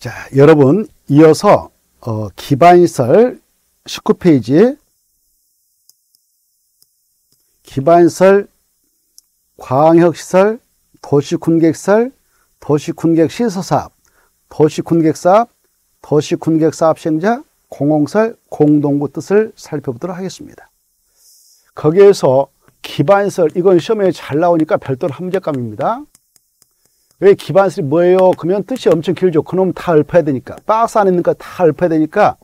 자, 여러분 이어서 기반시설 19페이지 기반시설, 과학시설, 도시군객시설, 도시군객시설사업, 도시군객사업, 도시군객사업 시행자, 공공설, 공동구 뜻을 살펴보도록 하겠습니다. 거기에서 기반시설, 이건 시험에 잘 나오니까 별도로 한 문제감입니다. 왜 기반시설이 뭐예요? 그러면 뜻이 엄청 길죠. 그놈 다 읊어야 되니까, 박스 안에 있는 거 다 읊어야 되니까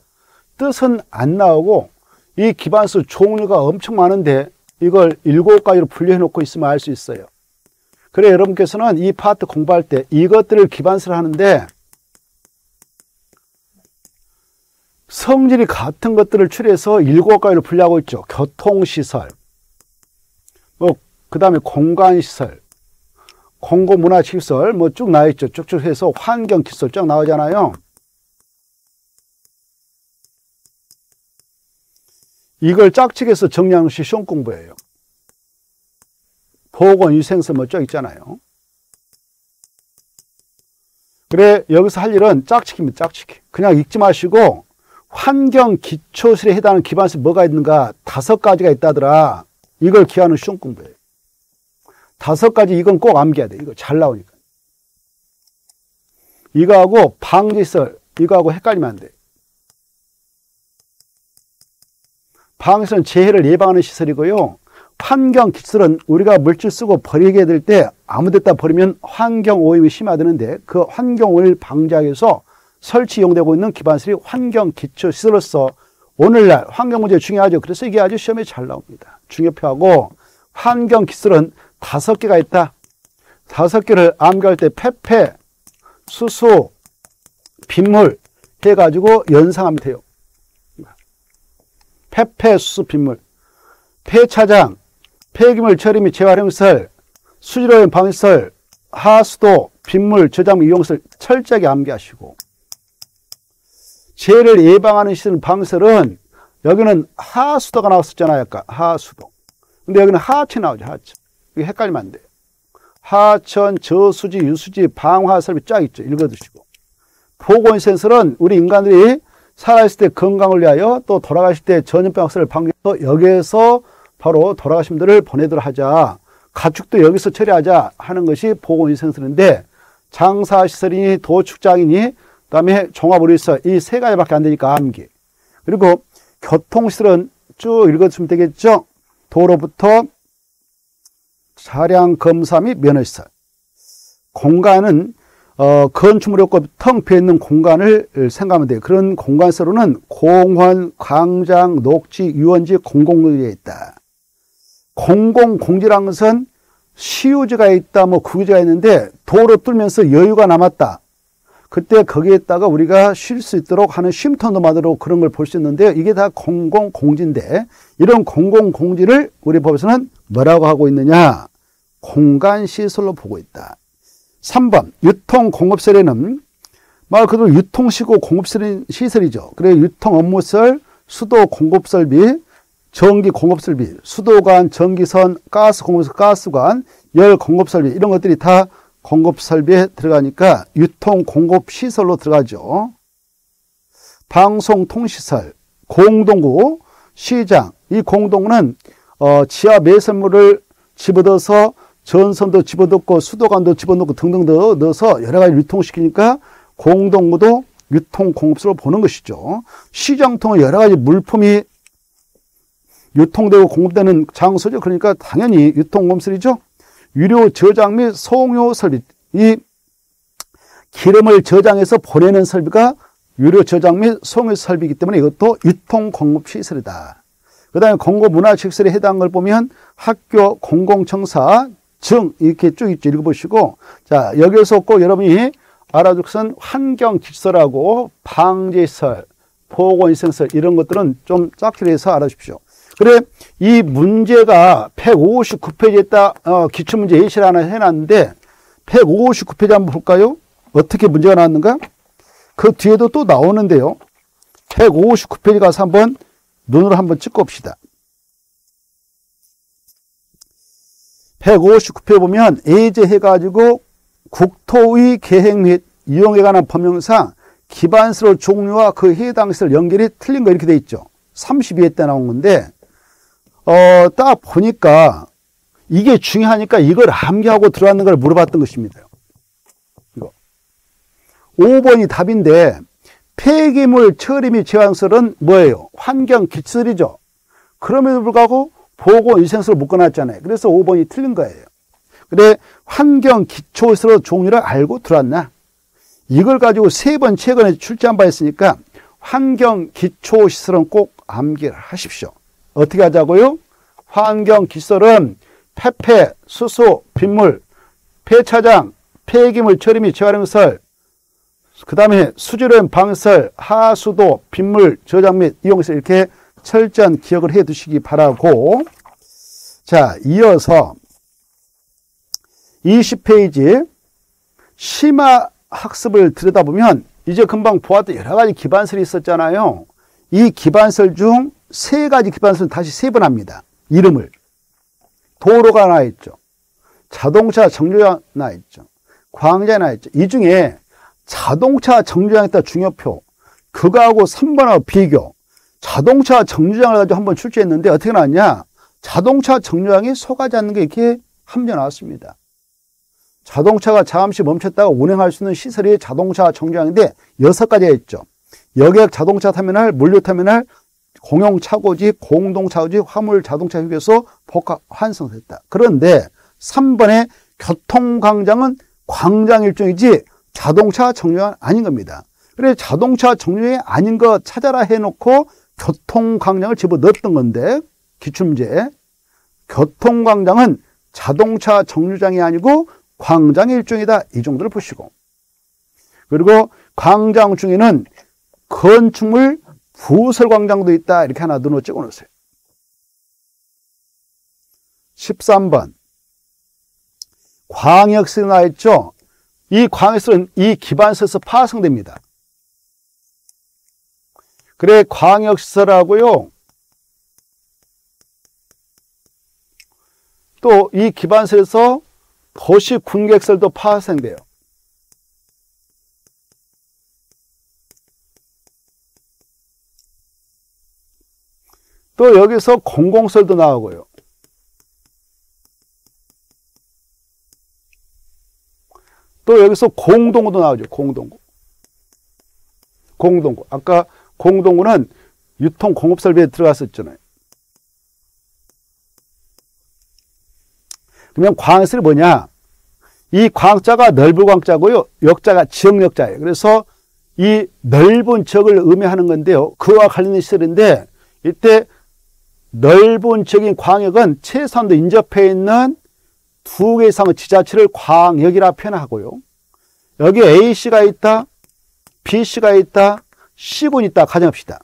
뜻은 안 나오고, 이 기반시설 종류가 엄청 많은데 이걸 7가지로 분류해 놓고 있으면 알 수 있어요. 그래, 여러분께서는 이 파트 공부할 때 이것들을 기반시설 하는데 성질이 같은 것들을 추려서 7가지로 분류하고 있죠. 교통시설, 그 다음에 공간시설, 공공문화시설, 쭉 나와있죠. 쭉쭉 해서 환경시설 쭉 나오잖아요. 이걸 짝치기해서 정리하는 것이 시험 공부예요. 보건, 위생설 쭉 있잖아요. 그래, 여기서 할 일은 짝치기입니다. 짝치기. 그냥 읽지 마시고, 환경 기초실에 해당하는 기반시설 뭐가 있는가? 5가지가 있다더라. 이걸 기하는 시험 공부예요. 5가지, 이건 꼭 암기해야 돼. 이거 잘 나오니까. 이거하고 방지시설, 이거하고 헷갈리면 안 돼. 방지시설은 재해를 예방하는 시설이고요. 환경기술은 우리가 물질 쓰고 버리게 될 때 아무데다 버리면 환경오염이 심화되는데, 그 환경오염을 방지하기 위해서 설치 이용되고 있는 기반시설이 환경기초시설로서 오늘날 환경문제 중요하죠. 그래서 이게 아주 시험에 잘 나옵니다. 중요표하고 환경기술은 5개가 있다. 5개를 암기할 때 폐폐, 수소, 빗물 해가지고 연상하면 돼요. 폐폐, 수소, 빗물. 폐차장, 폐기물 처리 및 재활용시설, 수질오염 방지시설, 하수도, 빗물, 저장 및 이용시설 철저하게 암기하시고, 재해를 예방하는 시설 방설은 여기는 하수도가 나왔었잖아요. 아까 하수도. 근데 여기는 하천 나오죠. 하천. 이게 헷갈리면 안 돼요. 하천, 저수지, 유수지, 방화설비 쫙 있죠. 읽어두시고. 보건시설은 우리 인간들이 살아있을 때 건강을 위하여, 또 돌아가실 때 전염병 확산을 방지해서 여기에서 바로 돌아가신 분들을 보내도록 하자, 가축도 여기서 처리하자 하는 것이 보건위생설인데, 장사시설이니 도축장이니 그 다음에 종합의료시설, 이 3가지밖에 안 되니까 암기. 그리고 교통시설은 쭉 읽어주시면 되겠죠. 도로부터 차량 검사 및 면허시설. 공간은 건축물이 없고 텅 비어있는 공간을 생각하면 돼요. 그런 공간시설로는 공원, 광장, 녹지, 유원지, 공공의에 있다. 공공공지라는 것은 시유지가 있다, 국유지가 있는데 도로 뚫면서 여유가 남았다. 그때 거기에다가 우리가 쉴 수 있도록 하는 쉼터노마드로 그런 걸 볼 수 있는데요. 이게 다 공공공지인데, 이런 공공공지를 우리 법에서는 뭐라고 하고 있느냐? 공간시설로 보고 있다. 3번, 유통공업시설에는 말 그대로 유통시고 공업시설이죠. 그래, 유통업무시설, 수도공급설비, 전기공업설비, 수도관, 전기선, 가스공업설, 가스관, 열공업설비, 이런 것들이 다 공급설비에 들어가니까 유통공급시설로 들어가죠. 방송통시설, 공동구, 시장. 이 공동구는 지하 매설물을 집어넣어서 전선도 집어넣고 수도관도 집어넣고 등등 넣어서 여러 가지 유통시키니까 공동구도 유통공급설로 보는 것이죠. 시장통은 여러 가지 물품이 유통되고 공급되는 장소죠. 그러니까 당연히 유통공급설이죠. 유료 저장 및 송요 설비, 이 기름을 저장해서 보내는 설비가 유료 저장 및 송요 설비이기 때문에 이것도 유통공급시설이다. 그 다음에 공공문화시설에 해당한 걸 보면 학교, 공공청사, 정 이렇게 쭉 읽어보시고, 자, 여기에서 꼭 여러분이 알아둘 것은 환경시설하고 방지시설, 보건위생시설 이런 것들은 좀 짝지를 해서 알아주십시오. 그래, 이 문제가 159페이지에 기출문제 예시를 하나 해놨는데 159페이지 한번 볼까요? 어떻게 문제가 나왔는가? 그 뒤에도 또 나오는데요. 159페이지 가서 한번 눈으로 한번 찍고 봅시다. 159페이지 보면 예제해가지고 국토의 계획 및 이용에 관한 법령상 기반시설 종류와 그 해당 시설 연결이 틀린 거 이렇게 돼 있죠. 32회 때 나온 건데 딱 보니까 이게 중요하니까 이걸 암기하고 들어왔는 걸 물어봤던 것입니다. 이거 5번이 답인데 폐기물 처리 및 제왕설은 뭐예요? 환경 기술이죠. 그럼에도 불구하고 보건 위생설을 묶어놨잖아요. 그래서 5번이 틀린 거예요. 그래 환경 기초시설 종류를 알고 들어왔나? 이걸 가지고 세 번 최근에 출제한 바 있으니까 환경 기초시설은 꼭 암기를 하십시오. 어떻게 하자고요? 환경 기술은 폐폐, 수소, 빗물, 폐차장, 폐기물 처리 및 재활용시설, 그 다음에 수질오염 방지시설, 하수도, 빗물, 저장 및 이용시설 이렇게 철저한 기억을 해 두시기 바라고, 자 이어서 20페이지 심화 학습을 들여다보면 이제 금방 보았던 여러 가지 기반설이 있었잖아요. 이 기반설 중 세 가지 기반설은 다시 세분합니다. 이름을 도로가 나와 있죠. 자동차 정류장 나와 있죠. 광장이 나와 있죠. 이 중에 자동차 정류장에다 중요표 그거하고 3번하고 비교, 자동차 정류장을 가지고 한번 출제했는데 어떻게 나왔냐? 자동차 정류장이 속하지 않는 게 이렇게 함려 나왔습니다. 자동차가 잠시 멈췄다가 운행할 수 있는 시설이 자동차 정류장인데 6가지가 있죠. 여객 자동차 터미널, 물류 터미널, 공용 차고지, 공동 차고지, 화물 자동차 휴게소, 복합 환승센터. 그런데 3번의 교통 광장은 광장 일종이지 자동차 정류장 아닌 겁니다. 그래서 자동차 정류장이 아닌 거 찾아라 해놓고 교통 광장을 집어넣었던 건데, 기출문제 교통 광장은 자동차 정류장이 아니고 광장의 일종이다, 이 정도를 보시고, 그리고 광장 중에는 건축물 부설 광장도 있다, 이렇게 하나 눈으로 찍어 놓으세요. 13번 광역시설 나와 있죠. 이 광역시설은 이 기반시설에서 파생됩니다. 그래 광역시설하고요 또 이 기반시설에서 도시 군객설도 파생돼요. 또 여기서 공공설도 나오고요. 또 여기서 공동구도 나오죠. 공동구. 공동구. 아까 공동구는 유통공업설비에 들어갔었잖아요. 그러면 광역설이 뭐냐? 이 광자가 넓은 광자고요. 역자가 지역 역자예요. 그래서 이 넓은 지역을 의미하는 건데요. 그와 관련된 시설인데 이때 넓은 지역인 광역은 최소한도 인접해 있는 2개 이상의 지자체를 광역이라 표현하고요. 여기 A씨가 있다, B씨가 있다, C군이 있다 가정합시다.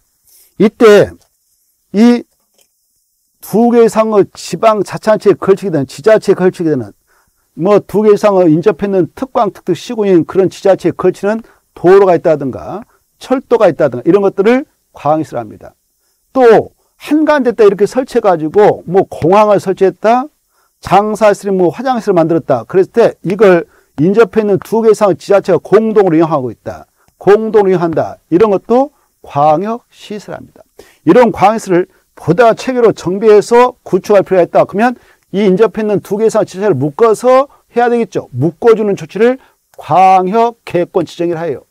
이때 이 2개 이상의 지방자치단체에 걸치게 되는, 지자체에 걸치게 되는, 뭐 2개 이상의 인접해 있는 특광특특 시군인 그런 지자체에 걸치는 도로가 있다든가 철도가 있다든가 이런 것들을 광역시라 합니다. 또 한가운데다 이렇게 설치해가지고 뭐 공항을 설치했다, 장사시설, 뭐 화장실을 만들었다. 그랬을 때 이걸 인접해 있는 2개 이상의 지자체가 공동으로 이용하고 있다, 공동으로 이용한다, 이런 것도 광역시설합니다. 이런 광역시를 보다 체계로 정비해서 구축할 필요가 있다. 그러면 이 인접해 있는 2개 이상의 지자체를 묶어서 해야 되겠죠. 묶어주는 조치를 광역계획권 지정이라 해요.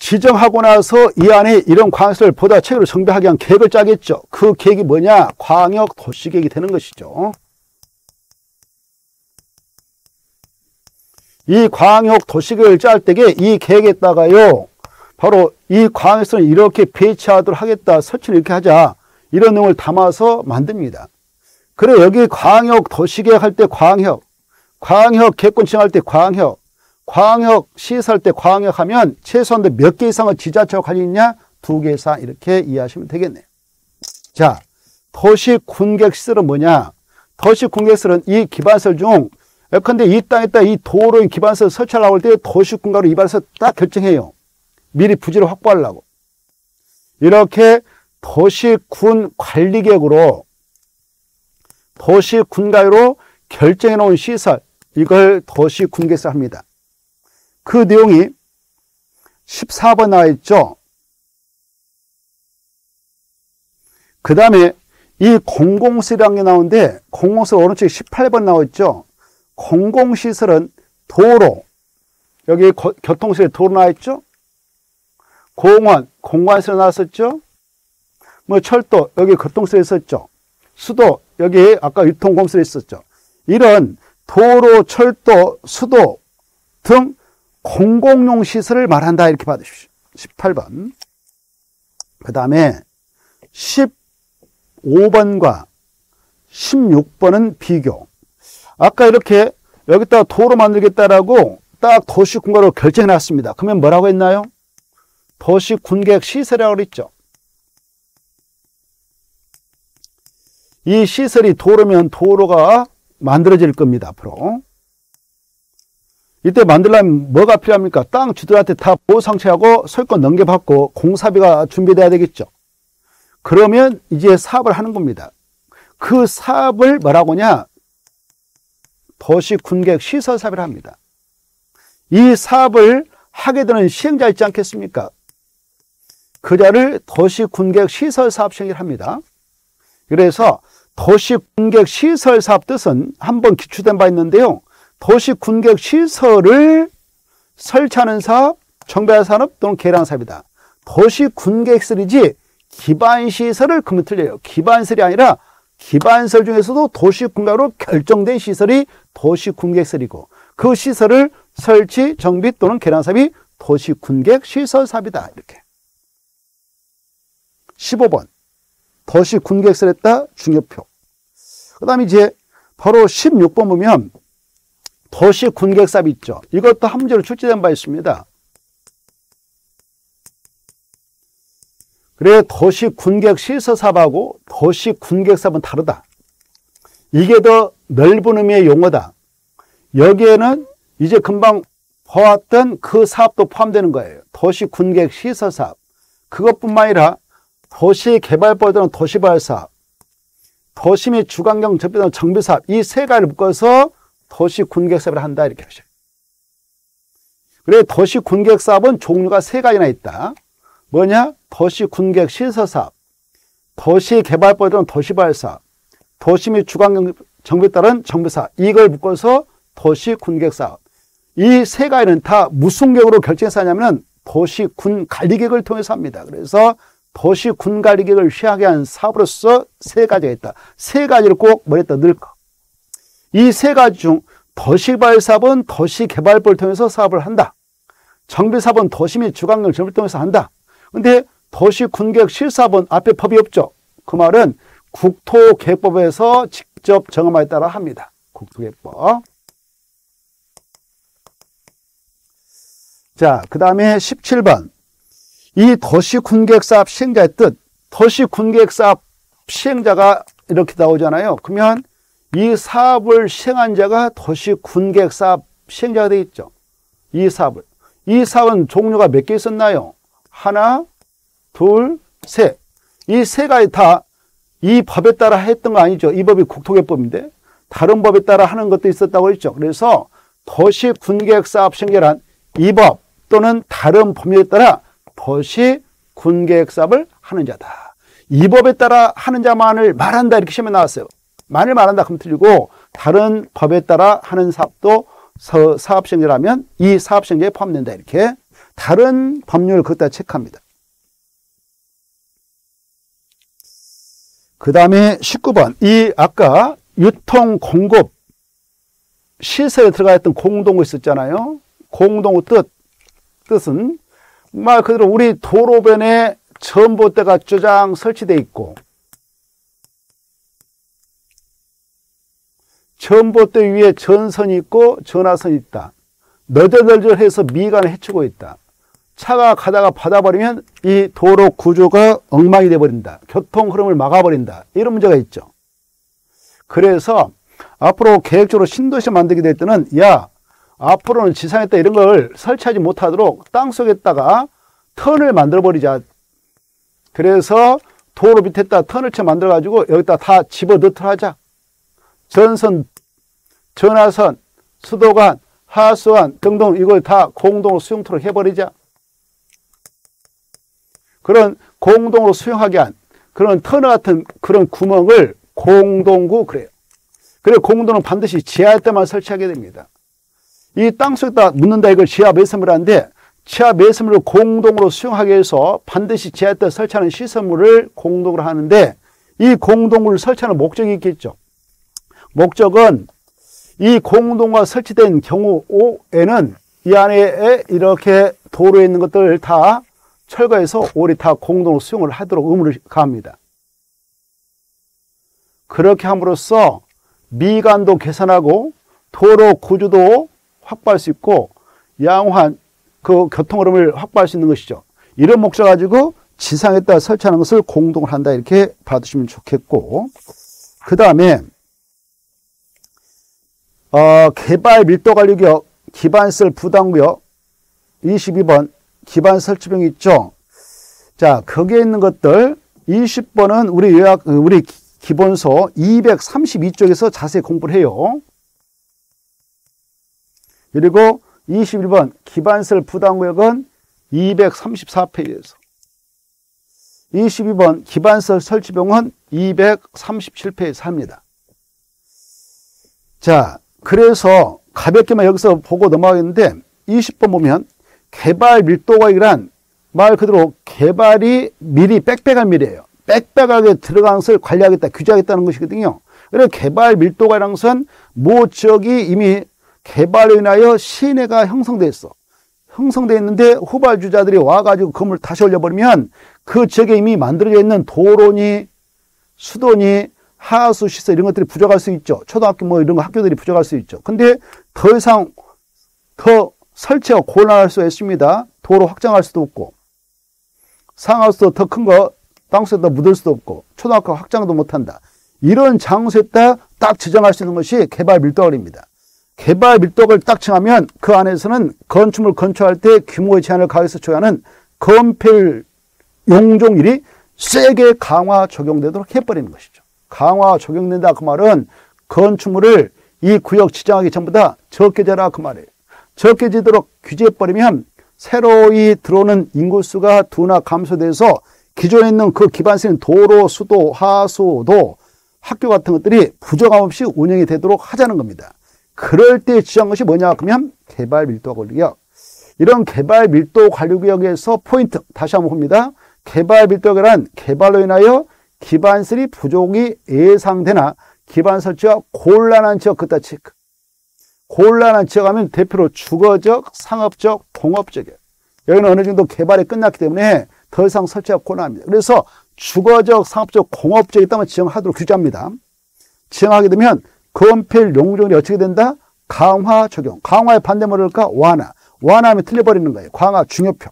지정하고 나서 이 안에 이런 광역시를 보다 체계로 정비하기 위한 계획을 짜겠죠. 그 계획이 뭐냐? 광역도시계획이 되는 것이죠. 이 광역도시계획을 짤 때에 이 계획에다가요 바로 이 광역시를 이렇게 배치하도록 하겠다, 설치를 이렇게 하자, 이런 내용을 담아서 만듭니다. 그래 여기 광역도시계획 할 때 광역, 광역계획권 지정할 때 광역, 광역시설 할 때 광역하면 최소한도 몇 개 이상의 지자체와 관련이 있냐? 2개 이상, 이렇게 이해하시면 되겠네요. 자, 도시군객시설은 뭐냐? 도시군객시설은 이 기반설 중 예컨대 이 땅에다 이 도로인 기반설 설치하려고 할 때 도시군가로 이발해서 딱 결정해요. 미리 부지를 확보하려고. 이렇게 도시군관리계획으로 도시군가로 결정해 놓은 시설, 이걸 덫이 군개서 합니다. 그 내용이 14번 나와 있죠. 그 다음에 이 공공시설이라는 게 나오는데, 공공시설 오른쪽 18번 나와 있죠. 공공시설은 도로, 여기 교통시설 도로 나와 있죠. 공원, 공관시설 나왔었죠. 뭐 철도, 여기 교통시설 있었죠. 수도, 여기 아까 유통공시설 있었죠. 이런 도로, 철도, 수도 등 공공용 시설을 말한다, 이렇게 받으십시오. 18번. 그 다음에 15번과 16번은 비교. 아까 이렇게 여기다가 도로 만들겠다라고 딱 도시 군가로 결정해 놨습니다. 그러면 뭐라고 했나요? 도시 군계획 시설이라고 그랬죠. 이 시설이 도로면 도로가 만들어질 겁니다, 앞으로. 이때 만들려면 뭐가 필요합니까? 땅 주들한테 다 보상체하고 소유권 넘겨받고 공사비가 준비돼야 되겠죠. 그러면 이제 사업을 하는 겁니다. 그 사업을 뭐라고 하냐? 도시 군계획 시설 사업을 합니다. 이 사업을 하게 되는 시행자 있지 않겠습니까? 그 자를 도시 군계획 시설 사업 시행을 합니다. 그래서 도시 군계획 시설 사업 뜻은 한번 기출된 바 있는데요. 도시 군계획 시설을 설치하는 사업, 정비하는 산업 또는 계량 사업이다. 도시 군계획 시설이지 기반 시설을 그러면 틀려요. 기반 시설이 아니라 기반 시설 중에서도 도시 군계획으로 결정된 시설이 도시 군계획 시설이고, 그 시설을 설치, 정비 또는 계량 사업이 도시 군계획 시설 사업이다, 이렇게. 15번. 도시 군계획 시설 했다, 중요표. 그다음에 이제 바로 16번 보면 도시 군계획 사업 있죠. 이것도 한 문제로 출제된 바 있습니다. 그래, 도시 군계획 시설 사업하고 도시 군계획 사업은 다르다. 이게 더 넓은 의미의 용어다. 여기에는 이제 금방 보았던 그 사업도 포함되는 거예요. 도시 군계획 시설 사업. 그것뿐만 아니라 도시 개발법에 따른 도시 개발 사업, 도시 및 주관경 정비에 따른 정비 사업, 이 세 가지를 묶어서 도시 군계획 사업을 한다, 이렇게 하셔요. 그래, 도시 군계획 사업은 종류가 세 가지나 있다. 뭐냐? 도시 군계획 시설 사업, 도시 개발법에 따른 도시 개발 사업, 도시 및 주관경 정비에 따른 정비 사업, 이걸 묶어서 도시 군계획 사업. 이 세 가지는 다 무슨 계획으로 결정해서 하냐면 도시 군 관리 계획을 통해서 합니다. 그래서 도시 군 관리 계획을 시행하게 한 사업으로서 세 가지가 있다. 세 가지를 꼭 머리에다 넣을까. 이 세 가지 중 도시 개발 사업은 도시 개발법을 통해서 사업을 한다. 정비 사업은 도시 및 주관경 정비를 통해서 한다. 근데 도시 군계획 실사업은 앞에 법이 없죠. 그 말은 국토계획법에서 직접 정함에 따라 합니다. 국토계획법. 자, 그 다음에 17번. 이 도시 군계획 사업 시행자의 뜻. 도시 군계획 사업 시행자가 이렇게 나오잖아요. 그러면 이 사업을 시행한 자가 도시 군계획 사업 시행자가 되어 있죠. 이 사업을. 이 사업은 종류가 몇 개 있었나요? 하나, 둘, 셋. 이 세 가지 다 이 법에 따라 했던 거 아니죠. 이 법이 국토계획법인데 다른 법에 따라 하는 것도 있었다고 했죠. 그래서 도시 군계획 사업 시행자란 이 법 또는 다른 법률에 따라 도시 군계획 사업을 하는 자다. 이 법에 따라 하는 자만을 말한다, 이렇게 시험에 나왔어요. 만을 말한다 그럼 틀리고, 다른 법에 따라 하는 사업도 사업 시행자라면 이 사업 시행자에 포함된다, 이렇게. 다른 법률을 거기다 체크합니다. 그 다음에 19번. 이 아까 유통 공급 시설에 들어가 있던 공동구 있었잖아요. 공동구 뜻은 말 그대로 우리 도로변에 전봇대가 쪼장 설치되어 있고, 전봇대 위에 전선이 있고 전화선이 있다. 너덜너덜해서 미간을 헤치고 있다. 차가 가다가 받아버리면 이 도로 구조가 엉망이 돼버린다. 교통 흐름을 막아버린다. 이런 문제가 있죠. 그래서 앞으로 계획적으로 신도시 만들게 될 때는, 야, 앞으로는 지상에다 이런 걸 설치하지 못하도록 땅속에다가 턴을 만들어버리자. 그래서 도로 밑에다 턴을 채 만들어가지고 여기다 다 집어넣도록 하자. 전선, 전화선, 수도관, 하수관 등등 이걸 다 공동으로 수용토록 해버리자. 그런 공동으로 수용하게 한 그런 터널 같은 그런 구멍을 공동구 그래요. 그리고 공동은 반드시 지하에 때만 설치하게 됩니다. 이 땅속에다 묻는다 이걸 지하 매설물을 하는데 지하 매설물을 공동으로 수용하게 해서 반드시 지하에 때 설치하는 시설물을 공동으로 하는데 이 공동구를 설치하는 목적이 있겠죠. 목적은 이 공동구가 설치된 경우에는 이 안에 이렇게 도로에 있는 것들을 다 철거해서 오리 다 공동으로 수용을 하도록 의무를 가합니다. 그렇게 함으로써 미관도 개선하고 도로 구조도 확보할 수 있고 양호한 그 교통 흐름을 확보할 수 있는 것이죠. 이런 목적 가지고 지상에 따라 설치하는 것을 공동을 한다 이렇게 봐주시면 좋겠고, 그 다음에 개발 밀도 관리구역 기반시설 부담구역 22번 기반 설치병이 있죠. 자, 거기에 있는 것들 20번은 우리 기본서 232쪽에서 자세히 공부를 해요. 그리고 21번 기반시설 부담구역은 234페이지에서 22번 기반시설 설치병은 237페이지에서 합니다. 자, 그래서 가볍게만 여기서 보고 넘어가겠는데 20번 보면 개발 밀도관리란 말 그대로 개발이 밀이 빽빽한 밀이에요. 빽빽하게 들어가는 것을 관리하겠다, 규제하겠다는 것이거든요. 그래서 개발 밀도관리라는 것은 모 지역이 이미 개발로 인하여 시내가 형성되어 있어. 형성되어 있는데 후발주자들이 와가지고 건물을 다시 올려버리면 그 지역에 이미 만들어져 있는 도로니 수도니 하수시설 이런 것들이 부족할 수 있죠. 초등학교 뭐 이런 거 학교들이 부족할 수 있죠. 근데 더 이상 더 설치가 곤란할 수가 있습니다. 도로 확장할 수도 없고 상하수도 더 큰 거 땅속에다 묻을 수도 없고 초등학교 확장도 못한다. 이런 장소에다 딱 지정할 수 있는 것이 개발 밀도관리입니다. 개발 밀도관리를 딱 정하면 그 안에서는 건축물 건축할 때 규모의 제한을 가해서 조회하는 건폐율 용적률이 세게 강화 적용되도록 해버리는 것이죠. 강화 적용된다 그 말은 건축물을 이 구역 지정하기 전보다 적게 재라 그 말이에요. 적게 지도록 규제해버리면 새로이 들어오는 인구수가 둔화 감소돼서 기존에 있는 그 기반시설 도로, 수도, 하수도, 학교 같은 것들이 부족함 없이 운영이 되도록 하자는 겁니다. 그럴 때 지정한 것이 뭐냐 그러면 개발 밀도 관리구역. 이런 개발 밀도 관리구역에서 포인트 다시 한번 봅니다. 개발 밀도구역이란 개발로 인하여 기반시설이 부족이 예상되나 기반 설치가 곤란한 지역 그따 체크. 곤란한 지역하면 대표로 주거적, 상업적, 공업적이에요. 여기는 어느 정도 개발이 끝났기 때문에 더 이상 설치가 곤란합니다. 그래서 주거적, 상업적, 공업적이 있다면 지정하도록 규제합니다. 지정하게 되면 건폐율 용적률이 어떻게 된다? 강화 적용. 강화의 반대말일까? 완화. 완화하면 틀려버리는 거예요. 강화 중요표.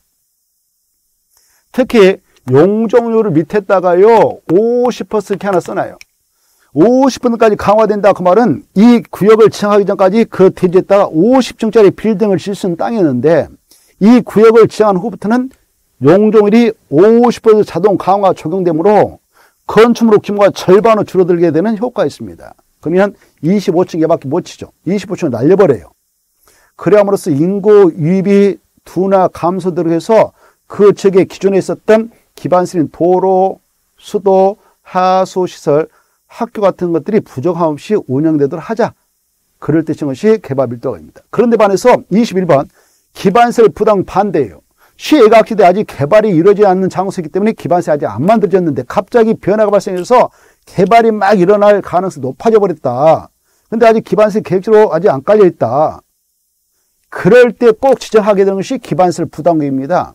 특히 용적률을 밑에다가요 50% 이렇게 하나 써놔요. 50%까지 강화된다 그 말은 이 구역을 지정하기 전까지 그 대지에다가 50층짜리 빌딩을 지을 수 있는 땅이었는데 이 구역을 지정한 후부터는 용적률이 50% 자동 강화 적용되므로 건축물로 규모가 절반으로 줄어들게 되는 효과가 있습니다. 그러면 25층 얘밖에 못 치죠. 25층을 날려버려요. 그래함으로써 인구 유입이 둔화 감소대로 해서 그 지역에 기존에 있었던 기반시설인 도로, 수도, 하수시설, 학교 같은 것들이 부족함 없이 운영되도록 하자. 그럴 때 지은 것이 개발 밀도관리입니다. 그런데 반해서 21번 기반시설 부담 반대예요. 시애각지대 아직 개발이 이루어지지 않는 장소이기 때문에 기반시설 아직 안 만들어졌는데 갑자기 변화가 발생해서 개발이 막 일어날 가능성이 높아져 버렸다. 근데 아직 기반시설 계획지로 아직 안 깔려 있다. 그럴 때 꼭 지정하게 되는 것이 기반시설 부담구역입니다.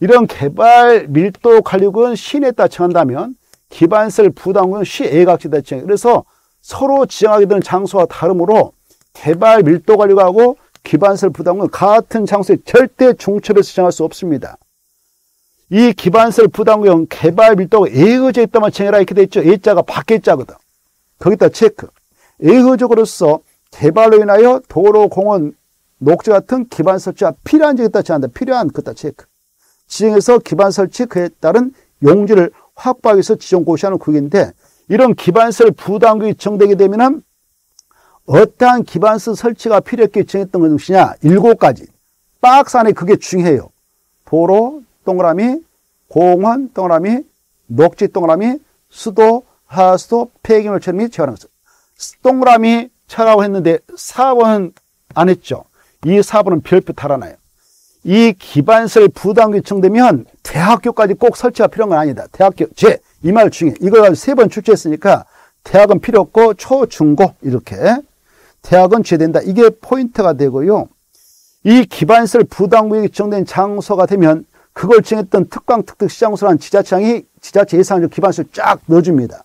이런 개발 밀도 관리구역은 시내에 따라 정한다면 기반시설 부담구역은 시애각지대에 지정해요. 그래서 서로 지정하게 되는 장소와 다르므로 개발 밀도 관리구역하고 기반시설 부담구역은 같은 장소에 절대 중첩해서 지정할 수 없습니다. 이 기반시설 부담구역은 개발 밀도구역 A의제 있다만 정해라 이렇게 되어 있죠. A자가 밖에 자거든. 거기다 체크. A의적으로서 개발로 인하여 도로, 공원, 녹지 같은 기반 설치가 필요한 지역에 따라 정한다. 필요한 그다 체크. 지정에서 기반 설치 그에 따른 용지를 확보하기 위해서 지정 고시하는 구역인데 이런 기반시설 부담구역이 지정되게 되면 어떠한 기반서 설치가 필요했기에 정했던 것이냐? 7가지. 박스 안에 그게 중요해요. 도로, 동그라미, 공원, 동그라미, 녹지, 동그라미, 수도, 하수도, 폐기물 처리 및 재활용. 동그라미 차라고 했는데 4번은 안 했죠. 이 4번은 별표 달아나요. 이 기반설 부담 요청되면 대학교까지 꼭 설치가 필요한 건 아니다. 대학교 제 이 말 중에 이걸 가지고 3번 출제했으니까 대학은 필요 없고 초, 중, 고 이렇게 대학은 제외된다. 이게 포인트가 되고요. 이 기반설 부담 요청된 장소가 되면 그걸 정했던 특강, 특특, 시장구라는 지자체 예산을 기반설 쫙 넣어줍니다.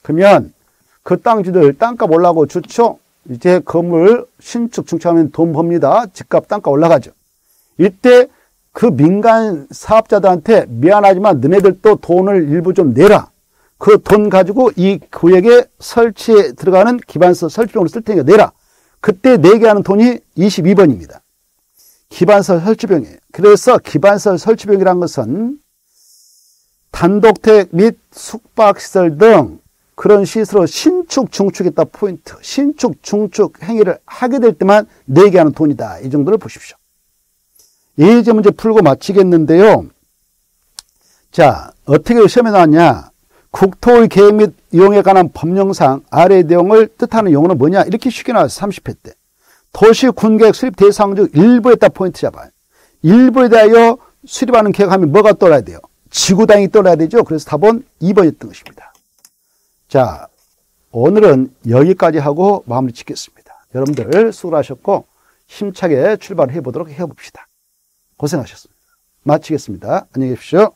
그러면 그 땅주들 땅값 올라가고 주초 이제 건물 신축 증축하면 돈 법니다. 집값 땅값 올라가죠. 이때 그 민간 사업자들한테 미안하지만 너네들도 돈을 일부 좀 내라. 그 돈 가지고 이 구역에 설치에 들어가는 기반서 설치용으로 쓸 테니까 내라. 그때 내게 하는 돈이 22번입니다. 기반서 설치비용이에요. 그래서 기반서 설치비용이라는 것은 단독택 및 숙박시설 등 그런 시설로 신축, 중축했다 포인트. 신축, 중축 행위를 하게 될 때만 내게 하는 돈이다. 이 정도를 보십시오. 예제 문제 풀고 마치겠는데요. 자, 어떻게 시험에 나왔냐. 국토의 계획 및 이용에 관한 법령상 아래 내용을 뜻하는 용어는 뭐냐. 이렇게 쉽게 나왔어요. 30회 때. 도시 군계획 수립 대상 중 일부에 딱 포인트 잡아요. 일부에 대하여 수립하는 계획하면 뭐가 떠나야 돼요? 지구단위 떠나야 되죠. 그래서 답은 2번이었던 것입니다. 자, 오늘은 여기까지 하고 마무리 짓겠습니다. 여러분들 수고하셨고 힘차게 출발해 보도록 해봅시다. 고생하셨습니다. 마치겠습니다. 안녕히 계십시오.